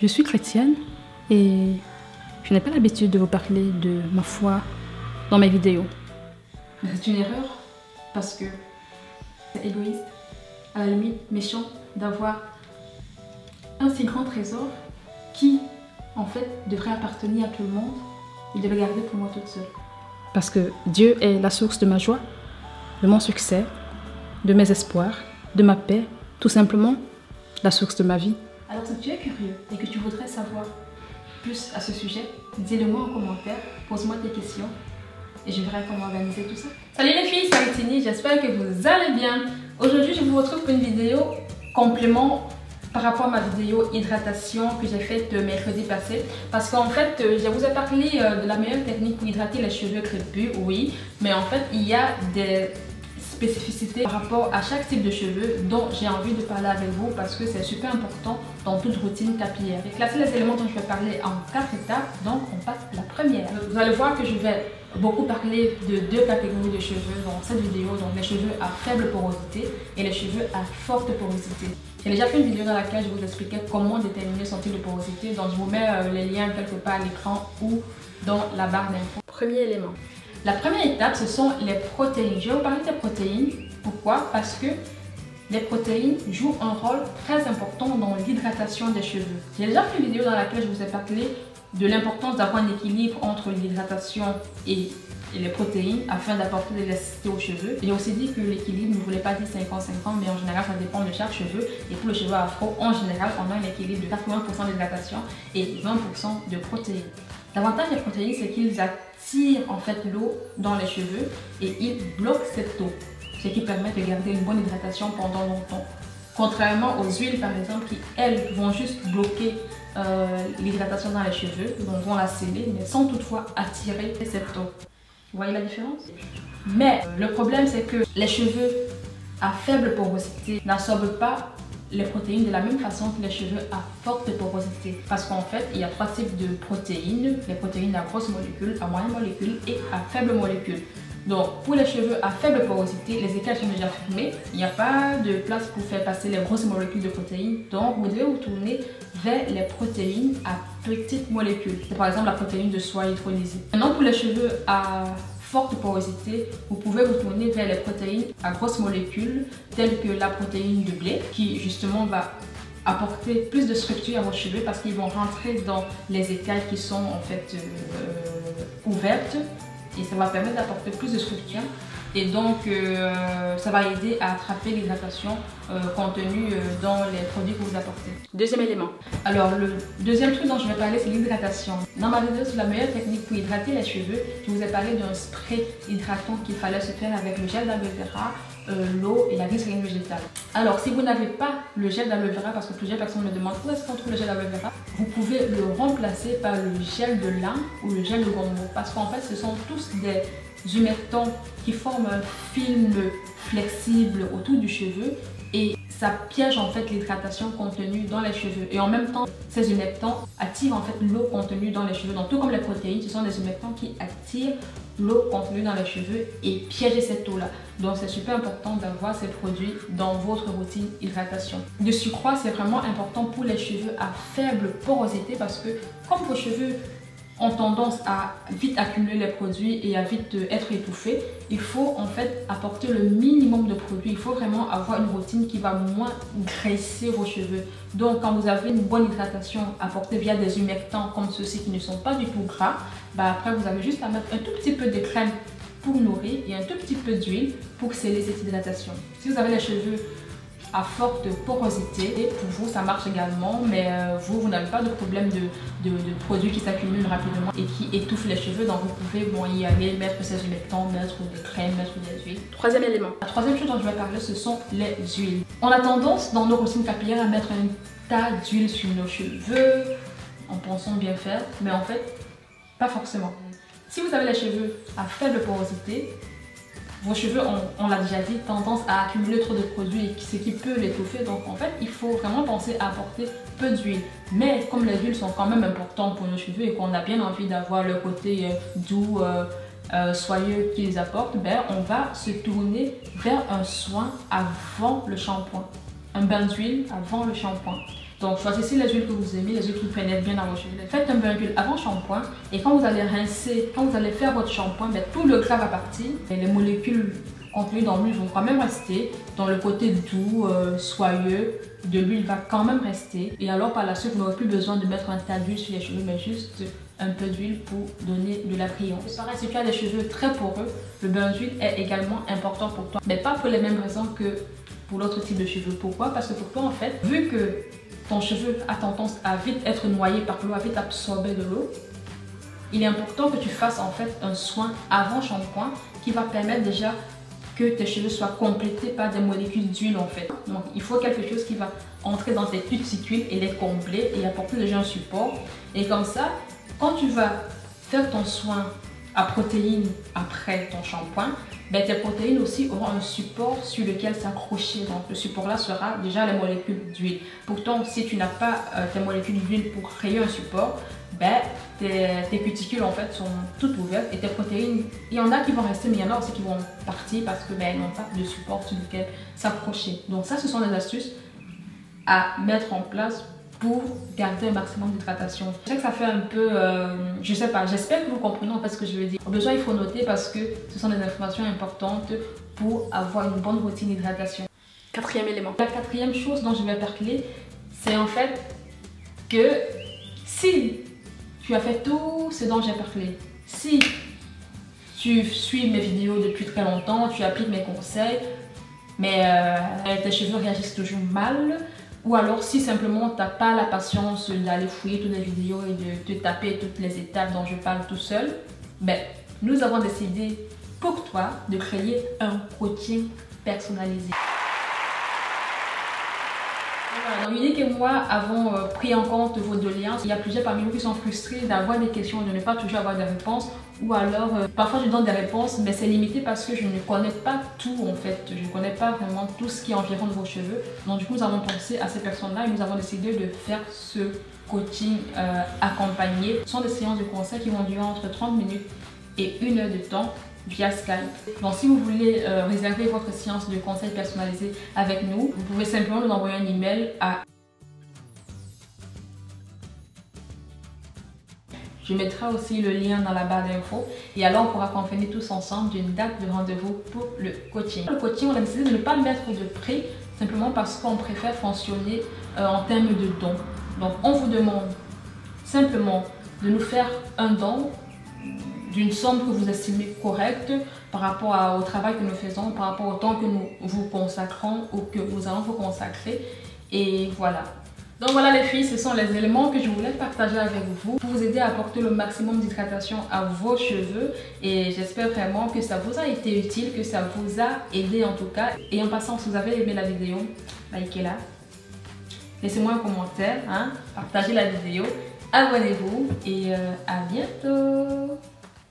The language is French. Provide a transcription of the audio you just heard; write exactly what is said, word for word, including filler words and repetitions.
Je suis chrétienne et je n'ai pas l'habitude de vous parler de ma foi dans mes vidéos. C'est une erreur parce que c'est égoïste, à la limite méchant d'avoir un si grand trésor qui, en fait, devrait appartenir à tout le monde et de le garder pour moi toute seule. Parce que Dieu est la source de ma joie, de mon succès, de mes espoirs, de ma paix, tout simplement la source de ma vie. Alors si tu es curieux et que tu voudrais savoir plus à ce sujet, dis-le-moi en commentaire, pose-moi tes questions et je verrai comment organiser tout ça. Salut les filles, c'est Rétini, j'espère que vous allez bien. Aujourd'hui, je vous retrouve pour une vidéo complément par rapport à ma vidéo hydratation que j'ai faite mercredi passé, parce qu'en fait je vous ai parlé de la meilleure technique pour hydrater les cheveux crépus, oui, mais en fait il y a des spécificités par rapport à chaque type de cheveux dont j'ai envie de parler avec vous parce que c'est super important dans toute routine capillaire. J'ai classé les éléments dont je vais parler en quatre étapes, donc on passe à la première. Vous allez voir que je vais beaucoup parler de deux catégories de cheveux dans cette vidéo, donc les cheveux à faible porosité et les cheveux à forte porosité. J'ai déjà fait une vidéo dans laquelle je vous expliquais comment déterminer son type de porosité, donc je vous mets les liens quelque part à l'écran ou dans la barre d'infos. Premier élément. La première étape, ce sont les protéines. Je vais vous parler des protéines. Pourquoi? Parce que les protéines jouent un rôle très important dans l'hydratation des cheveux. J'ai déjà fait une vidéo dans laquelle je vous ai parlé de l'importance d'avoir un équilibre entre l'hydratation et les protéines afin d'apporter de l'élasticité aux cheveux. J'ai aussi dit que l'équilibre ne voulait pas dire cinquante cinquante, mais en général ça dépend de chaque cheveu. Et pour le cheveu afro, en général, on a un équilibre de quatre-vingts pour cent d'hydratation et vingt pour cent de protéines. L'avantage des protéines, c'est qu'ils attirent en fait l'eau dans les cheveux et ils bloquent cette eau, ce qui permet de garder une bonne hydratation pendant longtemps. Contrairement aux huiles par exemple qui, elles, vont juste bloquer euh, l'hydratation dans les cheveux, donc vont la sceller, mais sans toutefois attirer cette eau. Vous voyez la différence? Mais le problème, c'est que les cheveux à faible porosité n'absorbent pas les protéines de la même façon que les cheveux à forte porosité. Parce qu'en fait, il y a trois types de protéines. Les protéines à grosse molécule, à moyenne molécule et à faible molécule. Donc, pour les cheveux à faible porosité, les écarts sont déjà fermés. Il n'y a pas de place pour faire passer les grosses molécules de protéines. Donc, vous devez vous tourner vers les protéines à petites molécules. C'est par exemple la protéine de soie hydrolysée. Maintenant, pour les cheveux à forte porosité, vous pouvez vous tourner vers les protéines à grosses molécules, telles que la protéine de blé, qui justement va apporter plus de structure à vos cheveux parce qu'ils vont rentrer dans les écailles qui sont en fait euh, ouvertes. Et ça va permettre d'apporter plus de soutien et donc euh, ça va aider à attraper l'hydratation euh, contenue euh, dans les produits que vous apportez. Deuxième élément. Alors le deuxième truc dont je vais parler, c'est l'hydratation. Dans ma vidéo sur la meilleure technique pour hydrater les cheveux, je vous ai parlé d'un spray hydratant qu'il fallait se faire avec le gel d'aloe vera, Euh, l'eau et la glycérine végétale. Alors si vous n'avez pas le gel d'aloe vera, parce que plusieurs personnes me demandent où est-ce qu'on trouve le gel d'aloe vera, vous pouvez le remplacer par le gel de lin ou le gel de gombo, parce qu'en fait ce sont tous des humectants qui forment un film flexible autour du cheveu et ça piège en fait l'hydratation contenue dans les cheveux, et en même temps ces humectants attirent en fait l'eau contenue dans les cheveux. Donc tout comme les protéines, ce sont des humectants qui attirent l'eau contenue dans les cheveux et piéger cette eau là. Donc c'est super important d'avoir ces produits dans votre routine hydratation. De surcroît, c'est vraiment important pour les cheveux à faible porosité parce que comme vos cheveux ont tendance à vite accumuler les produits et à vite être étouffés, il faut en fait apporter le minimum de produits. Il faut vraiment avoir une routine qui va moins graisser vos cheveux. Donc quand vous avez une bonne hydratation apportée via des humectants comme ceux-ci qui ne sont pas du tout gras, bah après vous avez juste à mettre un tout petit peu de crème pour nourrir et un tout petit peu d'huile pour sceller cette hydratation. Si vous avez les cheveux à forte porosité, et pour vous ça marche également, mais vous, vous n'avez pas de problème de, de, de produits qui s'accumulent rapidement et qui étouffent les cheveux, donc vous pouvez bon, y aller, mettre ces humectants, mettre des crèmes, mettre des huiles. Troisième élément. La troisième chose dont je vais parler, ce sont les huiles. On a tendance dans nos routines capillaires à mettre un tas d'huile sur nos cheveux en pensant bien faire, mais en fait, pas forcément. Si vous avez les cheveux à faible porosité, vos cheveux, on, on l'a déjà dit, tendance à accumuler trop de produits, ce qui peut l'étouffer. Donc en fait, il faut vraiment penser à apporter peu d'huile. Mais comme les huiles sont quand même importantes pour nos cheveux et qu'on a bien envie d'avoir le côté doux, euh, euh, soyeux qu'ils apportent, ben, on va se tourner vers un soin avant le shampoing. Un bain d'huile avant le shampoing. Donc choisissez les huiles que vous aimez, les huiles qui pénètrent bien dans votre huile. Faites un bain d'huile avant shampoing et quand vous allez rincer, quand vous allez faire votre shampoing, ben, tout le gras va partir et les molécules contenues dans l'huile vont quand même rester. Dans le côté doux, euh, soyeux de l'huile va quand même rester. Et alors par la suite, vous n'aurez plus besoin de mettre un tas d'huile sur les cheveux, mais juste un peu d'huile pour donner de la brillance. C'est pareil, si tu as des cheveux très poreux, le bain d'huile est également important pour toi, mais pas pour les mêmes raisons que pour l'autre type de cheveux. Pourquoi? Parce que pour toi en fait, vu que ton cheveu a tendance à vite être noyé par l'eau, à vite absorber de l'eau, il est important que tu fasses en fait un soin avant shampoing qui va permettre déjà que tes cheveux soient complétés par des molécules d'huile en fait. Donc il faut quelque chose qui va entrer dans tes cuticules et les combler et apporter déjà un support. Et comme ça, quand tu vas faire ton soin à protéines après ton shampoing, ben tes protéines aussi auront un support sur lequel s'accrocher. Donc le support là sera déjà les molécules d'huile. Pourtant, si tu n'as pas euh, tes molécules d'huile pour créer un support, ben tes, tes cuticules en fait sont toutes ouvertes et tes protéines, il y en a qui vont rester, mais il y en a aussi qui vont partir parce que ben elles n'ont pas de support sur lequel s'accrocher. Donc ça, ce sont des astuces à mettre en place pour garder un maximum d'hydratation. Je sais que ça fait un peu, euh, je sais pas, j'espère que vous comprenez en fait ce que je veux dire. Au besoin, il faut noter parce que ce sont des informations importantes pour avoir une bonne routine d'hydratation. Quatrième élément. La quatrième chose dont je vais parler, c'est en fait que si tu as fait tout ce dont j'ai parlé, si tu suis mes vidéos depuis très longtemps, tu appliques mes conseils, mais euh, tes cheveux réagissent toujours mal, ou alors si simplement tu n'as pas la patience d'aller fouiller toutes les vidéos et de te taper toutes les étapes dont je parle tout seul, ben, nous avons décidé pour toi de créer un coaching personnalisé. Voilà, Dominique et moi avons pris en compte vos doléances. Il y a plusieurs parmi vous qui sont frustrés d'avoir des questions et de ne pas toujours avoir des réponses. Ou alors, euh, parfois je donne des réponses, mais c'est limité parce que je ne connais pas tout en fait. Je ne connais pas vraiment tout ce qui environne vos cheveux. Donc du coup, nous avons pensé à ces personnes-là et nous avons décidé de faire ce coaching euh, accompagné. Ce sont des séances de conseils qui vont durer entre trente minutes et une heure de temps via Skype. Donc si vous voulez euh, réserver votre séance de conseil personnalisé avec nous, vous pouvez simplement nous envoyer un email à... Je mettrai aussi le lien dans la barre d'infos et alors on pourra convenir tous ensemble d'une date de rendez-vous pour le coaching. Le coaching, on a décidé de ne pas mettre de prix simplement parce qu'on préfère fonctionner euh, en termes de dons. Donc on vous demande simplement de nous faire un don d'une somme que vous estimez correcte par rapport à, au travail que nous faisons, par rapport au temps que nous vous consacrons ou que nous allons vous consacrer. Et voilà. Donc voilà les filles, ce sont les éléments que je voulais partager avec vous pour vous aider à apporter le maximum d'hydratation à vos cheveux. Et j'espère vraiment que ça vous a été utile, que ça vous a aidé en tout cas. Et en passant, si vous avez aimé la vidéo, likez-la, laissez-moi un commentaire, hein, partagez la vidéo, abonnez-vous et euh, à bientôt.